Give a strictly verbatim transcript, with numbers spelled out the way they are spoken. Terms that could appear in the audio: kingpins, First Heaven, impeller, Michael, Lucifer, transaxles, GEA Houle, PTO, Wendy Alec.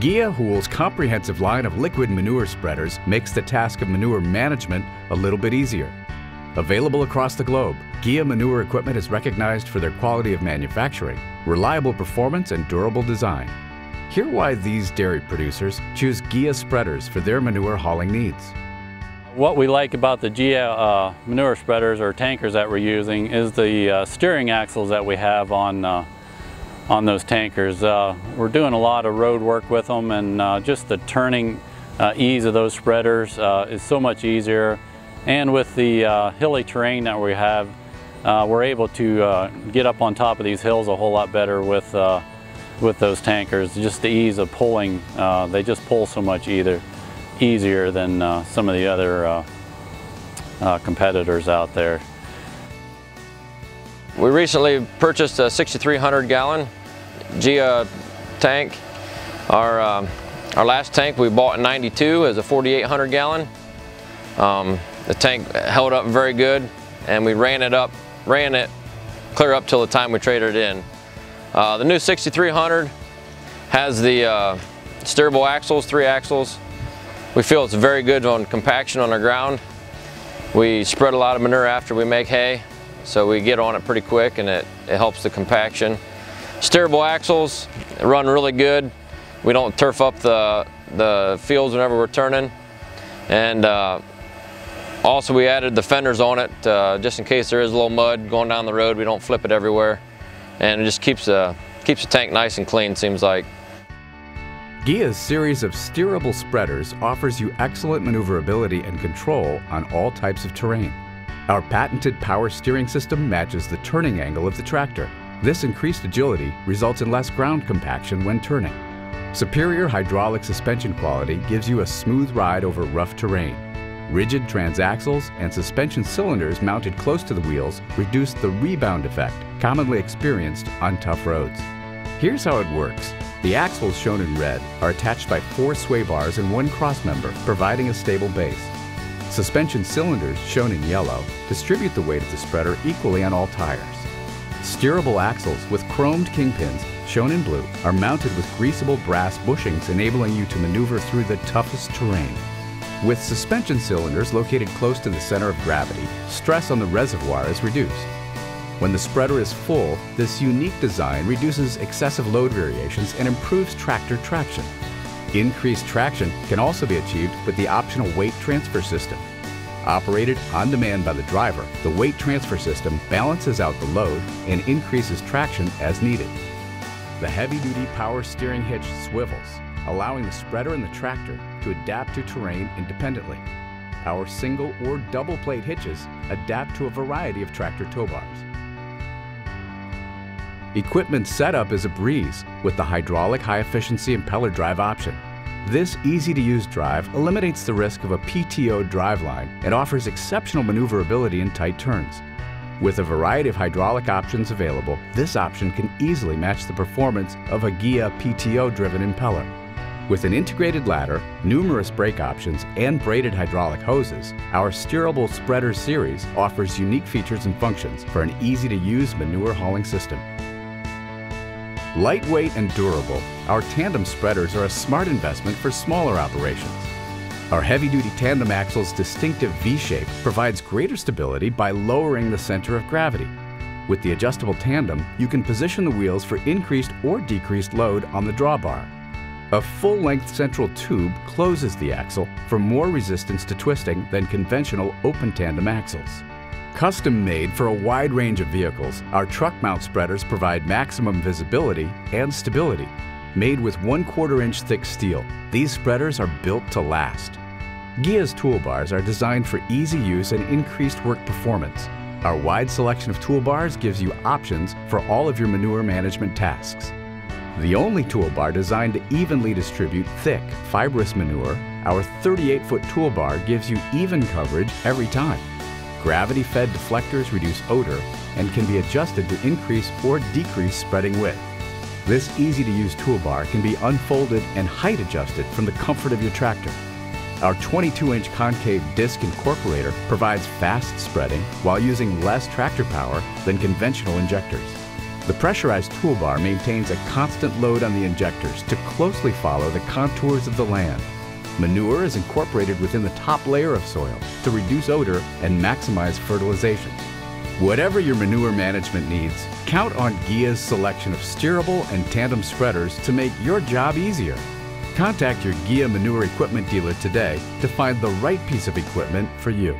G E A Houle's comprehensive line of liquid manure spreaders makes the task of manure management a little bit easier. Available across the globe, G E A manure equipment is recognized for their quality of manufacturing, reliable performance, and durable design. Hear why these dairy producers choose G E A spreaders for their manure hauling needs. What we like about the G E A uh, manure spreaders or tankers that we're using is the uh, steering axles that we have on, uh, on those tankers. Uh, we're doing a lot of road work with them, and uh, just the turning uh, ease of those spreaders uh, is so much easier. And with the uh, hilly terrain that we have, uh, we're able to uh, get up on top of these hills a whole lot better with, uh, with those tankers. Just the ease of pulling, uh, they just pull so much either. easier than uh, some of the other uh, uh, competitors out there. We recently purchased a sixty-three hundred gallon G E A tank. Our, uh, our last tank we bought in ninety-two is a forty-eight hundred gallon. Um, the tank held up very good, and we ran it up, ran it clear up till the time we traded it in. Uh, the new sixty-three hundred has the uh, steerable axles, three axles. We feel it's very good on compaction on our ground. We spread a lot of manure after we make hay, so we get on it pretty quick, and it, it helps the compaction. Steerable axles run really good. We don't turf up the, the fields whenever we're turning. And uh, also we added the fenders on it uh, just in case there is a little mud going down the road. We don't flip it everywhere. And it just keeps, uh, keeps the tank nice and clean, seems like. G E A's series of steerable spreaders offers you excellent maneuverability and control on all types of terrain. Our patented power steering system matches the turning angle of the tractor. This increased agility results in less ground compaction when turning. Superior hydraulic suspension quality gives you a smooth ride over rough terrain. Rigid transaxles and suspension cylinders mounted close to the wheels reduce the rebound effect commonly experienced on tough roads. Here's how it works. The axles shown in red are attached by four sway bars and one cross member, providing a stable base. Suspension cylinders, shown in yellow, distribute the weight of the spreader equally on all tires. Steerable axles with chromed kingpins, shown in blue, are mounted with greasable brass bushings, enabling you to maneuver through the toughest terrain. With suspension cylinders located close to the center of gravity, stress on the reservoir is reduced. When the spreader is full, this unique design reduces excessive load variations and improves tractor traction. Increased traction can also be achieved with the optional weight transfer system. Operated on demand by the driver, the weight transfer system balances out the load and increases traction as needed. The heavy-duty power steering hitch swivels, allowing the spreader and the tractor to adapt to terrain independently. Our single or double plate hitches adapt to a variety of tractor tow bars. Equipment setup is a breeze with the hydraulic high-efficiency impeller drive option. This easy-to-use drive eliminates the risk of a P T O driveline and offers exceptional maneuverability in tight turns. With a variety of hydraulic options available, this option can easily match the performance of a G E A P T O-driven impeller. With an integrated ladder, numerous brake options, and braided hydraulic hoses, our steerable spreader series offers unique features and functions for an easy-to-use manure hauling system. Lightweight and durable, our tandem spreaders are a smart investment for smaller operations. Our heavy-duty tandem axle's distinctive V-shape provides greater stability by lowering the center of gravity. With the adjustable tandem, you can position the wheels for increased or decreased load on the drawbar. A full-length central tube closes the axle for more resistance to twisting than conventional open tandem axles. Custom made for a wide range of vehicles, our truck mount spreaders provide maximum visibility and stability. Made with one quarter inch thick steel, these spreaders are built to last. G E A's toolbars are designed for easy use and increased work performance. Our wide selection of toolbars gives you options for all of your manure management tasks. The only toolbar designed to evenly distribute thick, fibrous manure, our thirty-eight foot toolbar gives you even coverage every time. Gravity-fed deflectors reduce odor and can be adjusted to increase or decrease spreading width. This easy-to-use toolbar can be unfolded and height-adjusted from the comfort of your tractor. Our twenty-two inch concave disc incorporator provides fast spreading while using less tractor power than conventional injectors. The pressurized toolbar maintains a constant load on the injectors to closely follow the contours of the land. Manure is incorporated within the top layer of soil to reduce odor and maximize fertilization. Whatever your manure management needs, count on G E A's selection of steerable and tandem spreaders to make your job easier. Contact your G E A manure equipment dealer today to find the right piece of equipment for you.